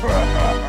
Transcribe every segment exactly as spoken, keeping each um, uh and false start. Ha ha ha!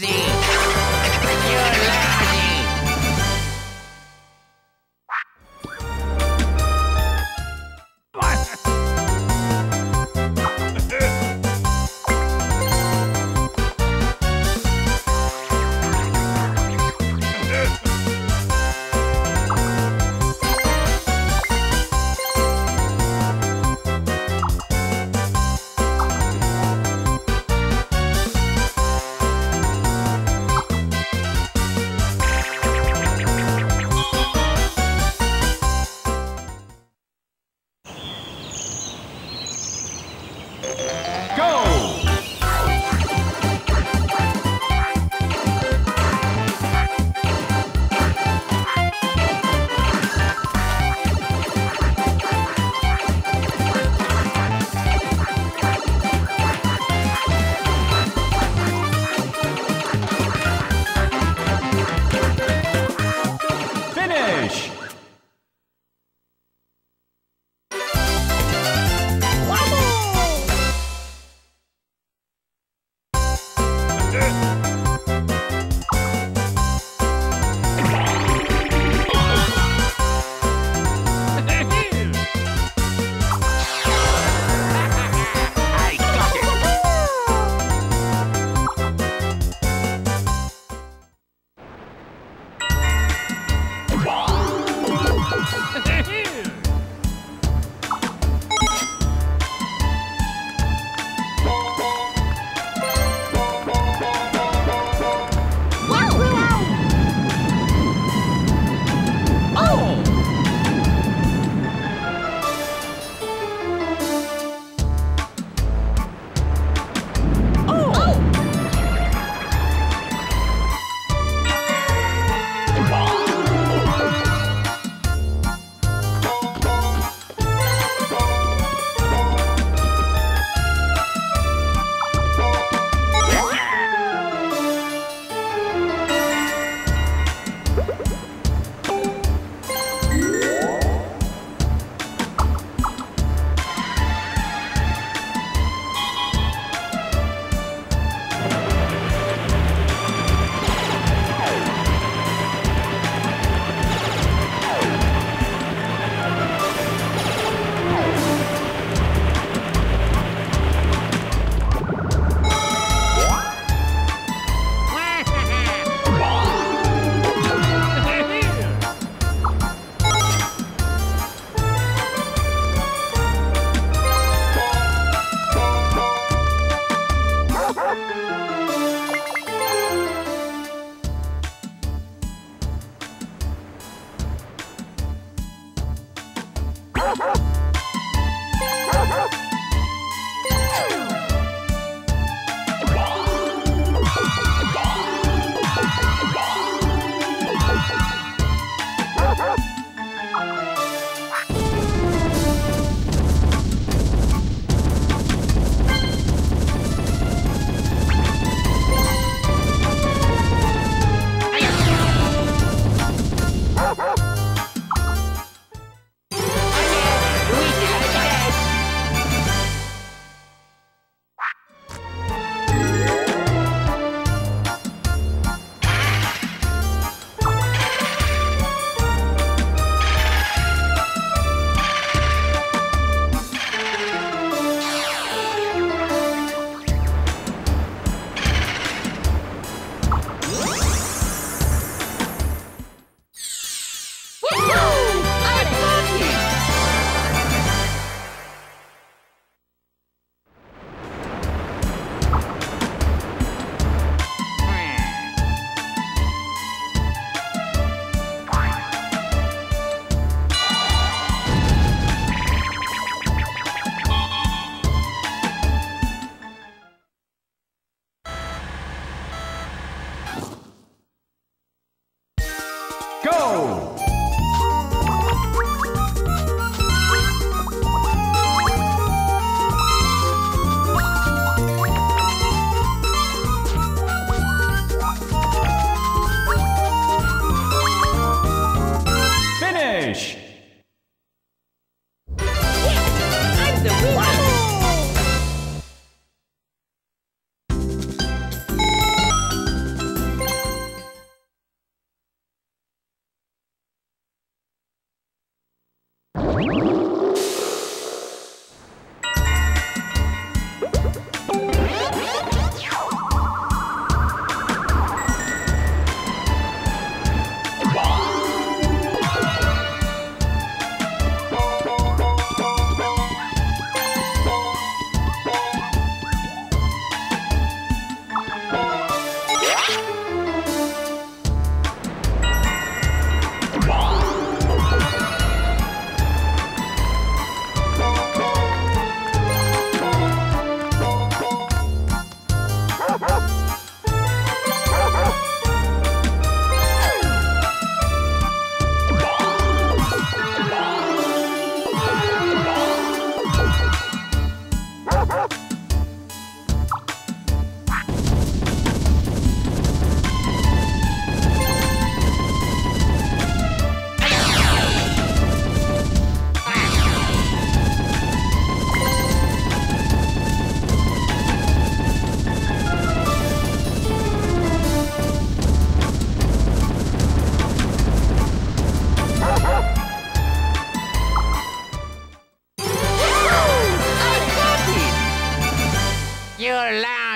lousy. You're lousy.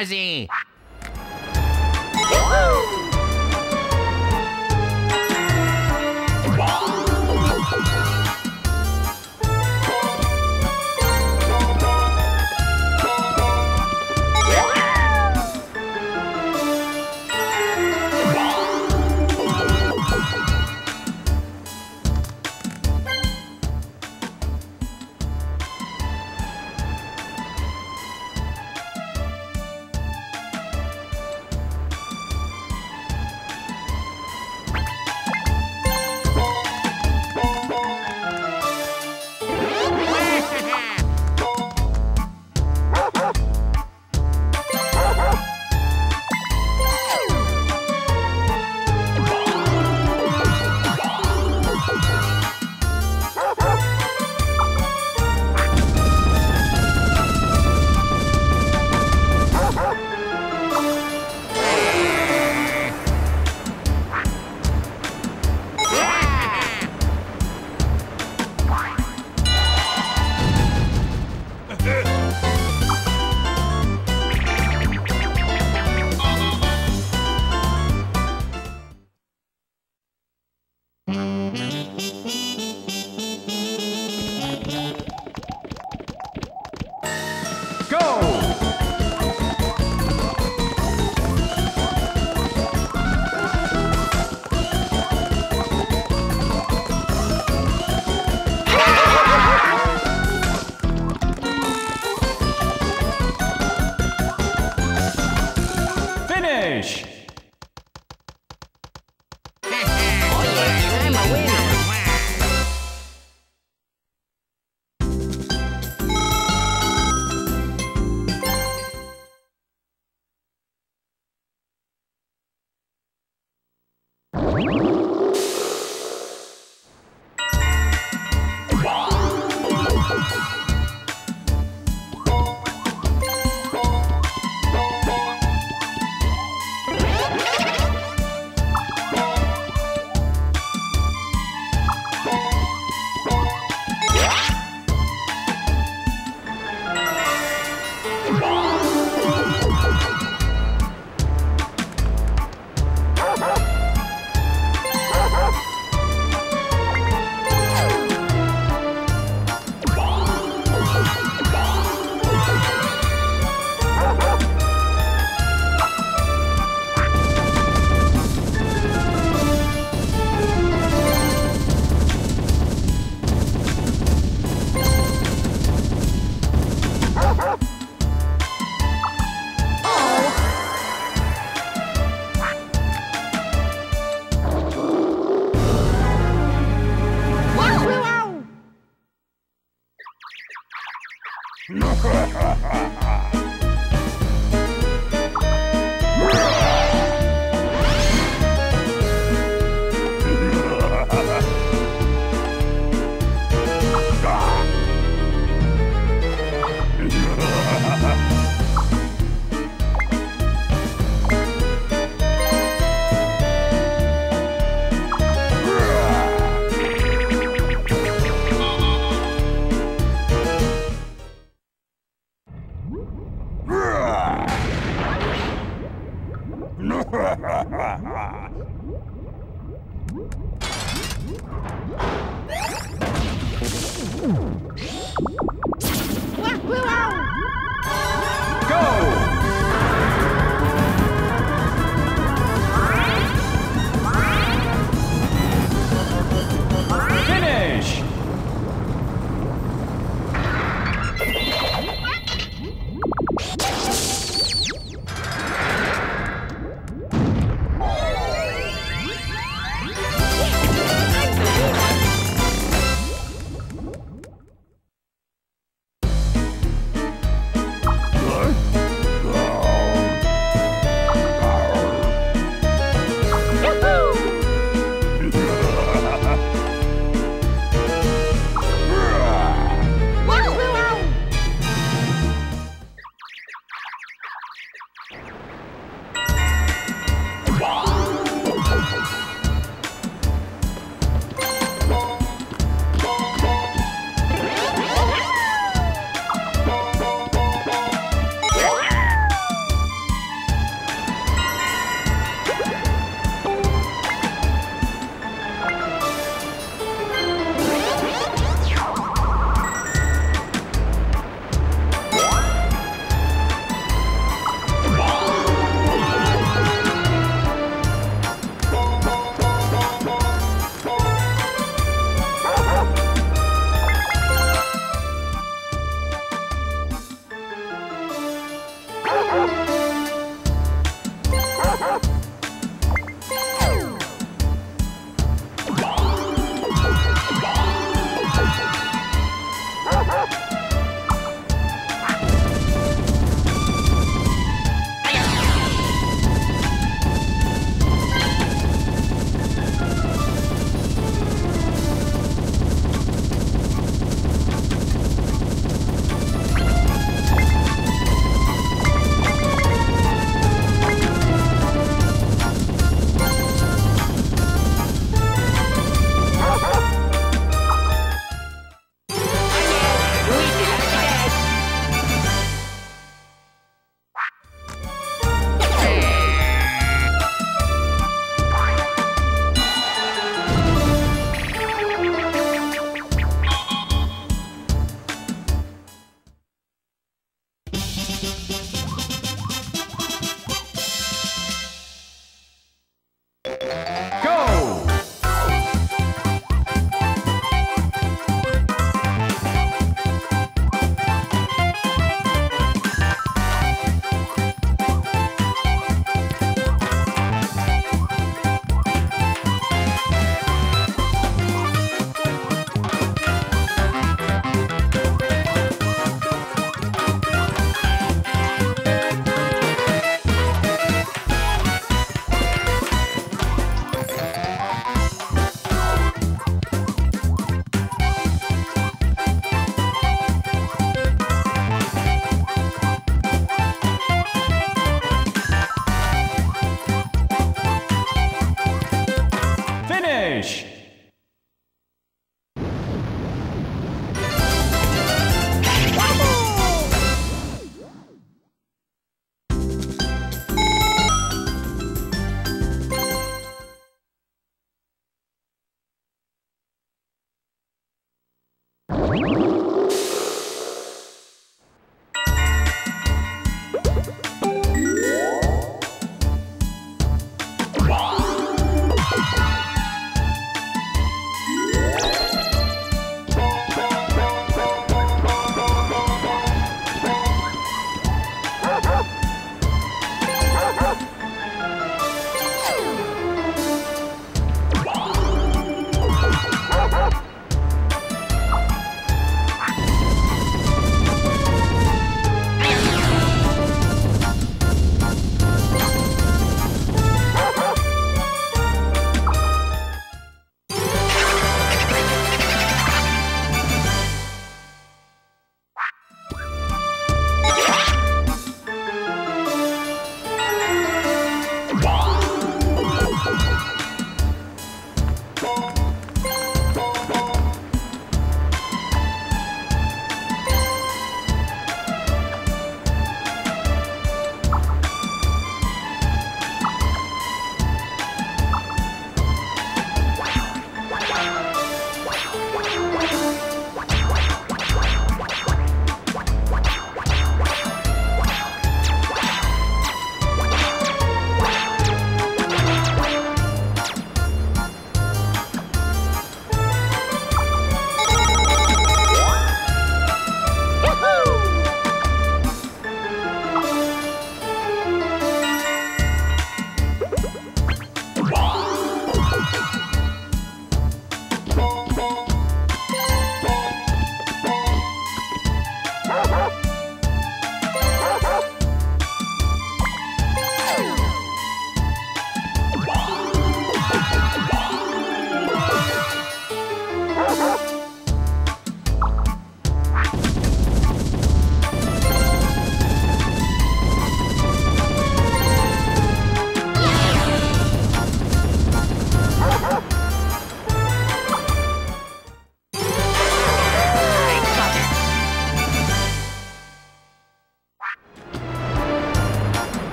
Ozzy.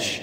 Spanish.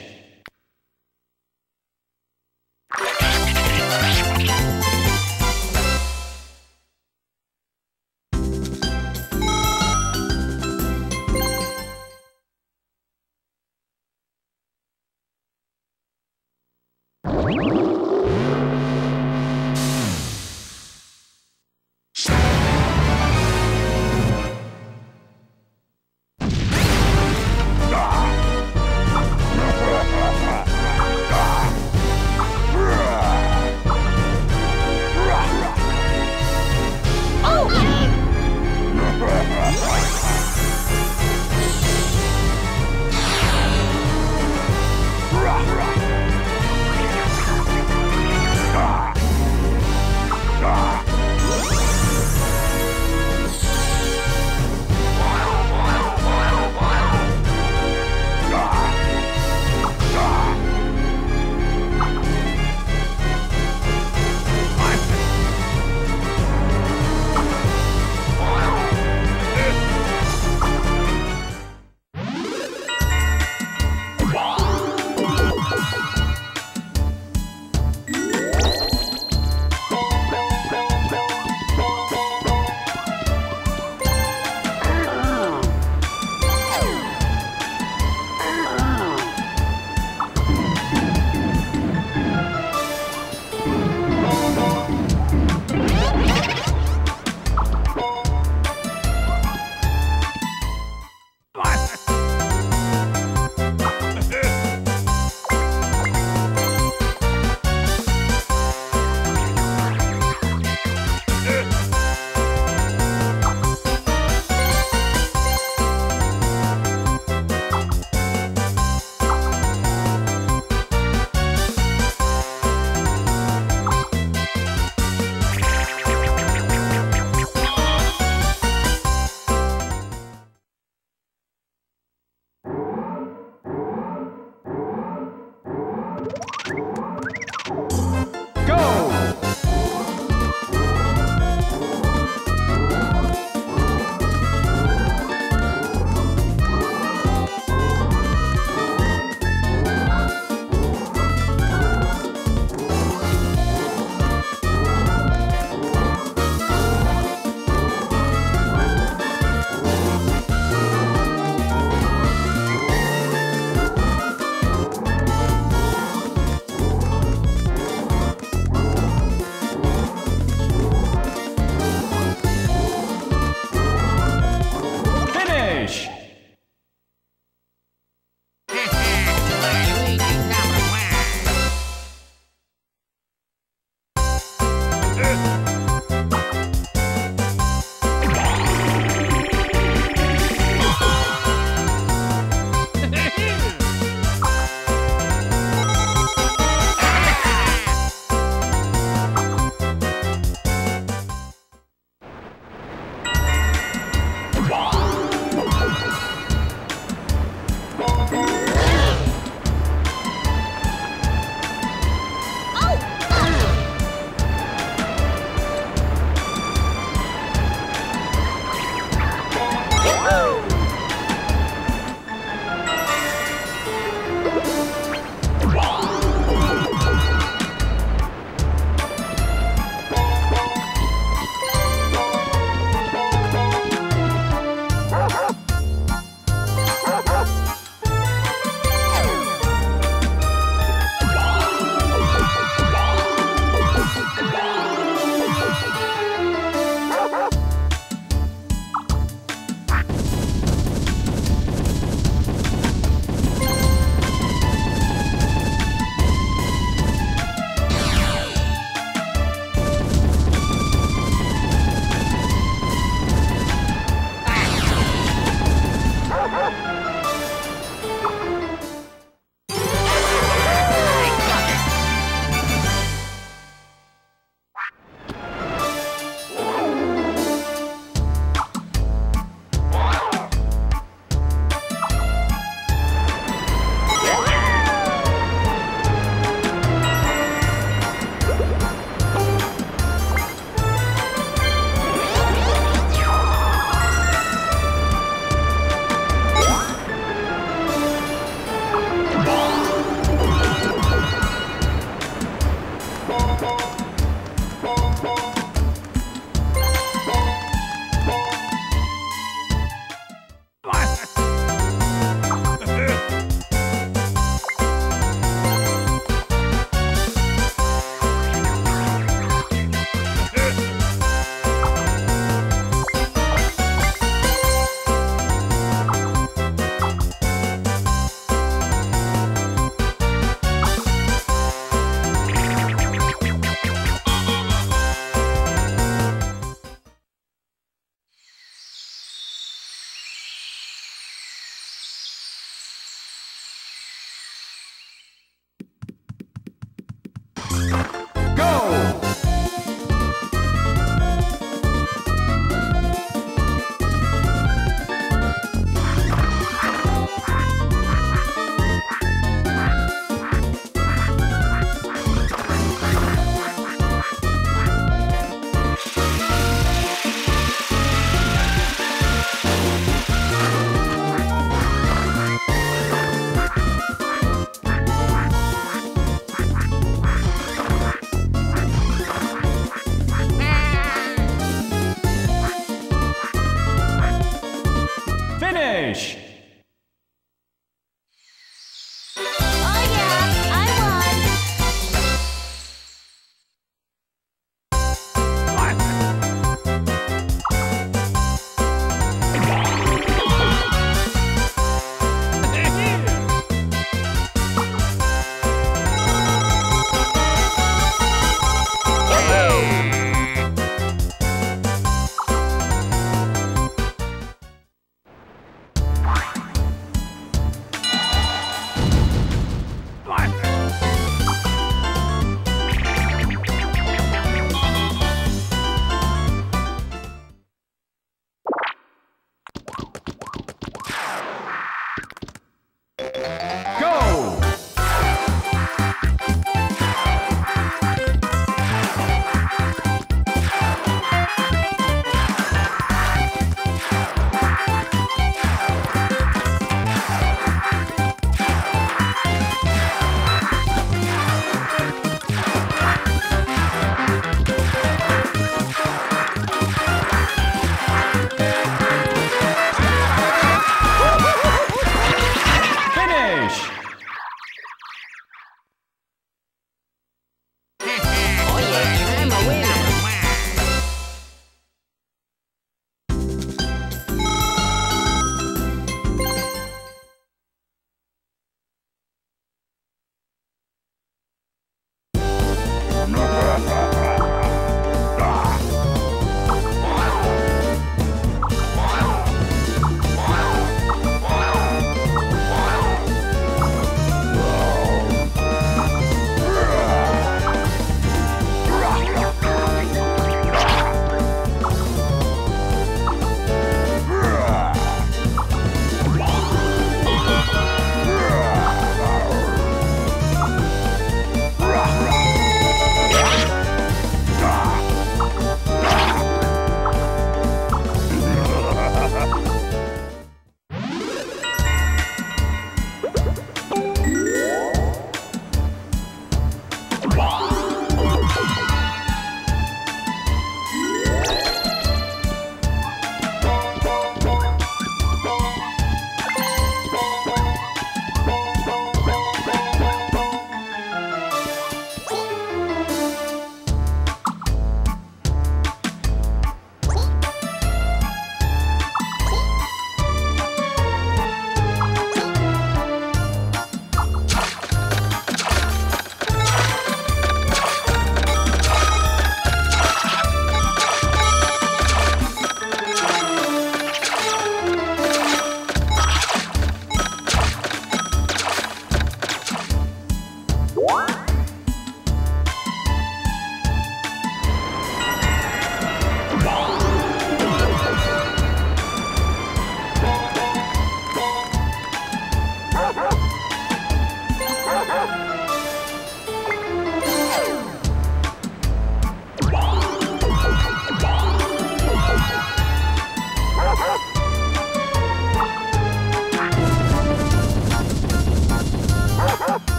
Bye.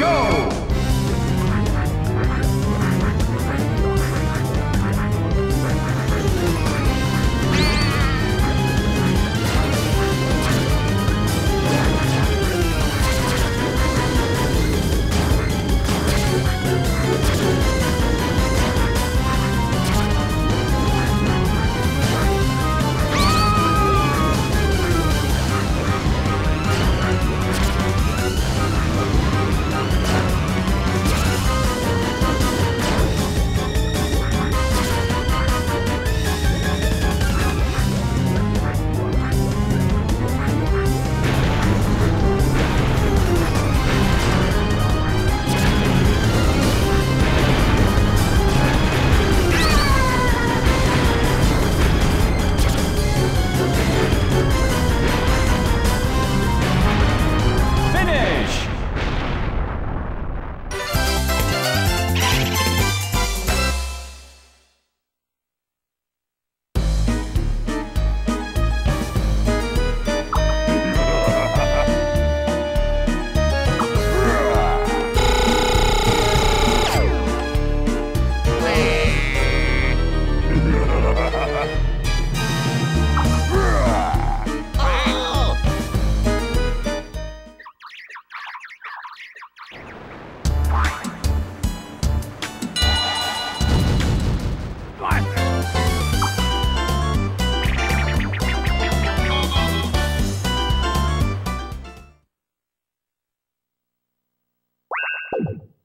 Go! You